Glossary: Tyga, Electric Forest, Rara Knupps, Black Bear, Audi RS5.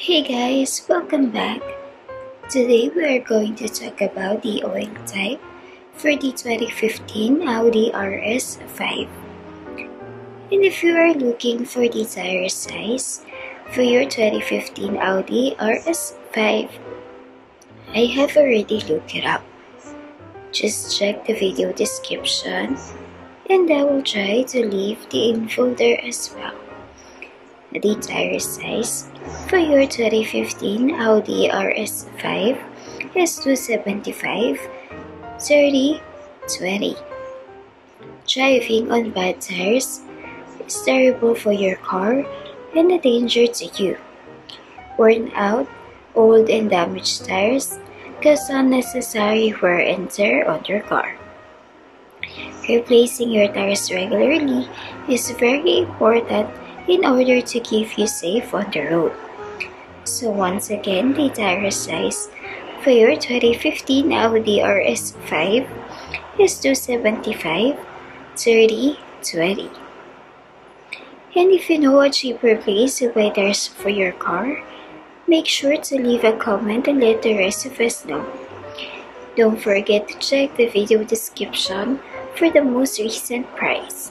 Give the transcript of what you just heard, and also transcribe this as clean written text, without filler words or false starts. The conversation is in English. Hey guys, welcome back. Today we are going to talk about the oil type for the 2015 Audi RS5. And if you are looking for the tire size for your 2015 Audi RS5, I have already looked it up. Just check the video description and I will try to leave the info there as well. The tire size for your 2015 Audi RS5 is 275/30/20. Driving on bad tires is terrible for your car and a danger to you. Worn out, old and damaged tires cause unnecessary wear and tear on your car. Replacing your tires regularly is very important in order to keep you safe on the road. So once again, the tire size for your 2015 Audi RS5 is 275/30/20. And if you know a cheaper place to buy tires for your car, make sure to leave a comment and let the rest of us know. Don't forget to check the video description for the most recent price.